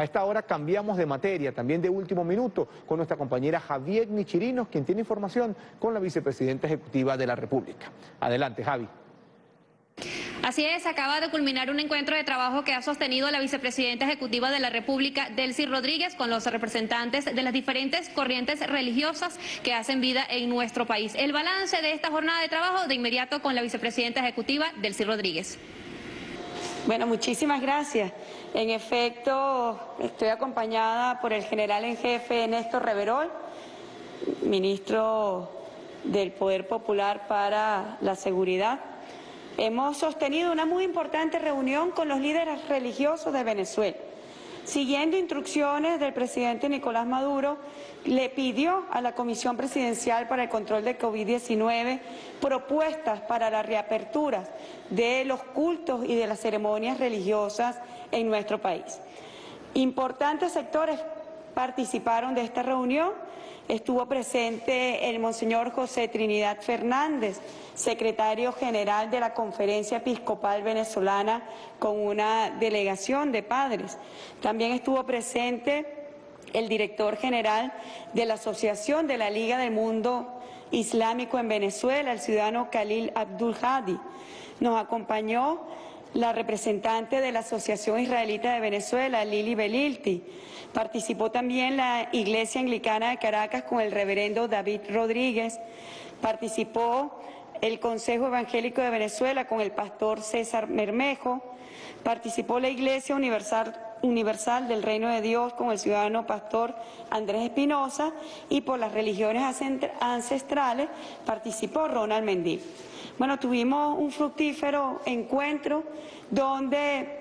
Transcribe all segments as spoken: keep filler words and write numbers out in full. A esta hora cambiamos de materia, también de último minuto, con nuestra compañera Javier Nichirinos, quien tiene información con la vicepresidenta ejecutiva de la República. Adelante, Javi. Así es, acaba de culminar un encuentro de trabajo que ha sostenido la vicepresidenta ejecutiva de la República, Delcy Rodríguez, con los representantes de las diferentes corrientes religiosas que hacen vida en nuestro país. El balance de esta jornada de trabajo de inmediato con la vicepresidenta ejecutiva, Delcy Rodríguez. Bueno, muchísimas gracias. En efecto, estoy acompañada por el general en jefe Néstor Reverol, ministro del Poder Popular para la Seguridad. Hemos sostenido una muy importante reunión con los líderes religiosos de Venezuela. Siguiendo instrucciones del presidente Nicolás Maduro, le pidió a la Comisión Presidencial para el control de COVID diecinueve propuestas para la reapertura de los cultos y de las ceremonias religiosas en nuestro país. Importantes sectores participaron de esta reunión. Estuvo presente el Monseñor José Trinidad Fernández, secretario general de la Conferencia Episcopal Venezolana, con una delegación de padres. También estuvo presente el director general de la Asociación de la Liga del Mundo Islámico en Venezuela, el ciudadano Khalil Abdul Hadi. Nos acompañó la representante de la Asociación Israelita de Venezuela, Lili Belilti. Participó también la Iglesia Anglicana de Caracas con el reverendo David Rodríguez. Participó el Consejo Evangélico de Venezuela con el pastor César Mermejo. Participó la Iglesia Universal, Universal del Reino de Dios con el ciudadano pastor Andrés Espinosa. Y por las religiones ancestrales participó Ronald Mendil. Bueno, tuvimos un fructífero encuentro donde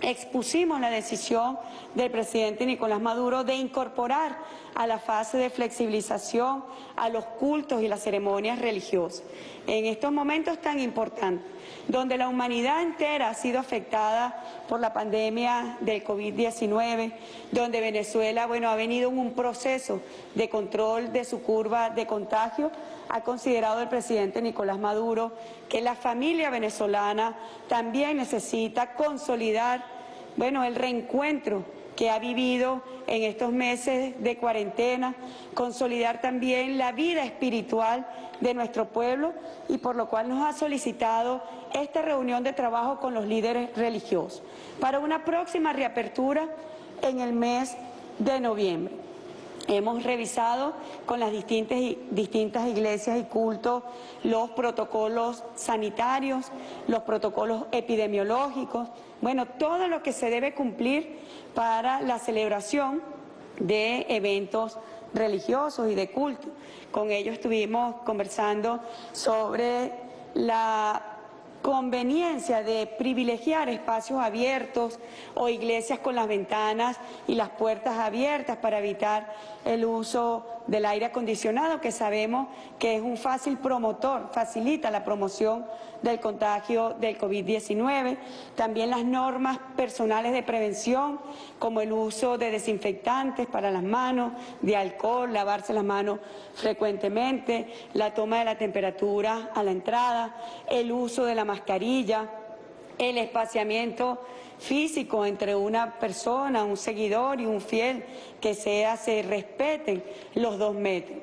expusimos la decisión del presidente Nicolás Maduro de incorporar a la fase de flexibilización a los cultos y las ceremonias religiosas. En estos momentos tan importantes, donde la humanidad entera ha sido afectada por la pandemia del COVID diecinueve, donde Venezuela, bueno, ha venido en un proceso de control de su curva de contagio, ha considerado el presidente Nicolás Maduro que la familia venezolana también necesita consolidar, bueno, el reencuentro que ha vivido en estos meses de cuarentena, consolidar también la vida espiritual de nuestro pueblo, y por lo cual nos ha solicitado esta reunión de trabajo con los líderes religiosos para una próxima reapertura en el mes de noviembre. Hemos revisado con las distintas, distintas iglesias y cultos los protocolos sanitarios, los protocolos epidemiológicos, bueno, todo lo que se debe cumplir para la celebración de eventos religiosos y de culto. Con ellos estuvimos conversando sobre la conveniencia de privilegiar espacios abiertos o iglesias con las ventanas y las puertas abiertas para evitar el uso del aire acondicionado, que sabemos que es un fácil promotor, facilita la promoción del contagio del COVID diecinueve. También las normas personales de prevención, como el uso de desinfectantes para las manos, de alcohol, lavarse las manos frecuentemente, la toma de la temperatura a la entrada, el uso de la mascarilla, el espaciamiento físico entre una persona, un seguidor y un fiel, que sea, se respeten los dos metros.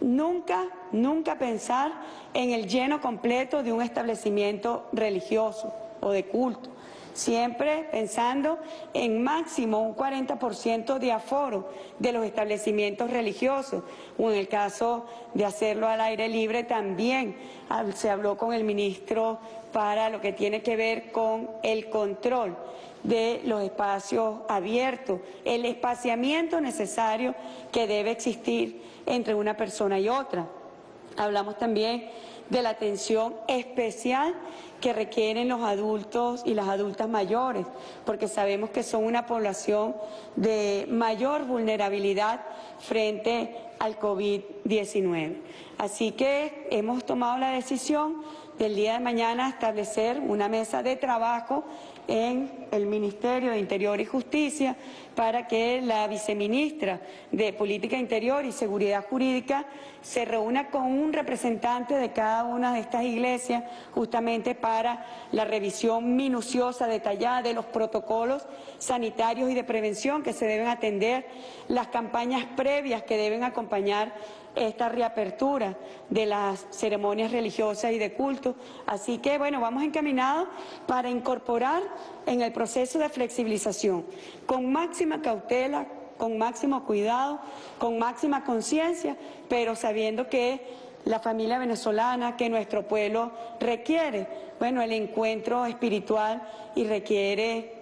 Nunca, nunca pensar en el lleno completo de un establecimiento religioso o de culto. Siempre pensando en máximo un cuarenta por ciento de aforo de los establecimientos religiosos, o en el caso de hacerlo al aire libre también. Se habló con el ministro para lo que tiene que ver con el control de los espacios abiertos, el espaciamiento necesario que debe existir entre una persona y otra. Hablamos también de la atención especial que requieren los adultos y las adultas mayores, porque sabemos que son una población de mayor vulnerabilidad frente al COVID diecinueve. Así que hemos tomado la decisión del día de mañana establecer una mesa de trabajo en el Ministerio de Interior y Justicia para que la viceministra de Política Interior y Seguridad Jurídica se reúna con un representante de cada una de estas iglesias, justamente para la revisión minuciosa, detallada de los protocolos sanitarios y de prevención que se deben atender, las campañas previas que deben acompañar esta reapertura de las ceremonias religiosas y de culto. Así que, bueno, vamos encaminados para incorporar en el proceso de flexibilización, con máxima cautela, con máximo cuidado, con máxima conciencia, pero sabiendo que la familia venezolana, que nuestro pueblo requiere, bueno, el encuentro espiritual y requiere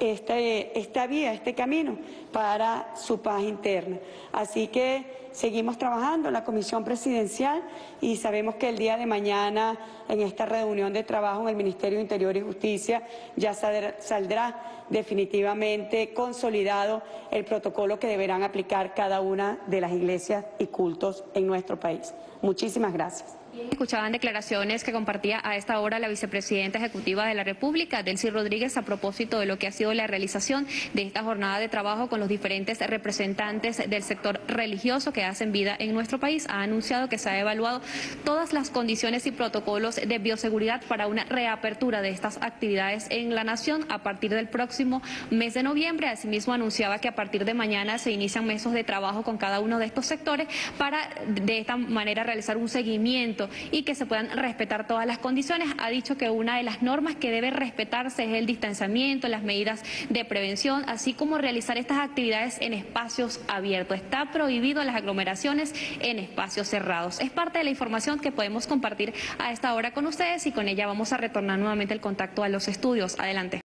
este, esta vía, este camino para su paz interna. Así que seguimos trabajando en la Comisión Presidencial y sabemos que el día de mañana, en esta reunión de trabajo en el Ministerio de Interior y Justicia, ya saldrá definitivamente consolidado el protocolo que deberán aplicar cada una de las iglesias y cultos en nuestro país. Muchísimas gracias. Escuchaban declaraciones que compartía a esta hora la vicepresidenta ejecutiva de la República, Delcy Rodríguez, a propósito de lo que ha sido la realización de esta jornada de trabajo con los diferentes representantes del sector religioso que hacen vida en nuestro país. Ha anunciado que se ha evaluado todas las condiciones y protocolos de bioseguridad para una reapertura de estas actividades en la nación a partir del próximo mes de noviembre. Asimismo, anunciaba que a partir de mañana se inician mesas de trabajo con cada uno de estos sectores para de esta manera realizar un seguimiento y que se puedan respetar todas las condiciones. Ha dicho que una de las normas que debe respetarse es el distanciamiento, las medidas de prevención, así como realizar estas actividades en espacios abiertos. Está prohibido las aglomeraciones en espacios cerrados. Es parte de la información que podemos compartir a esta hora con ustedes y con ella vamos a retornar nuevamente el contacto a los estudios. Adelante.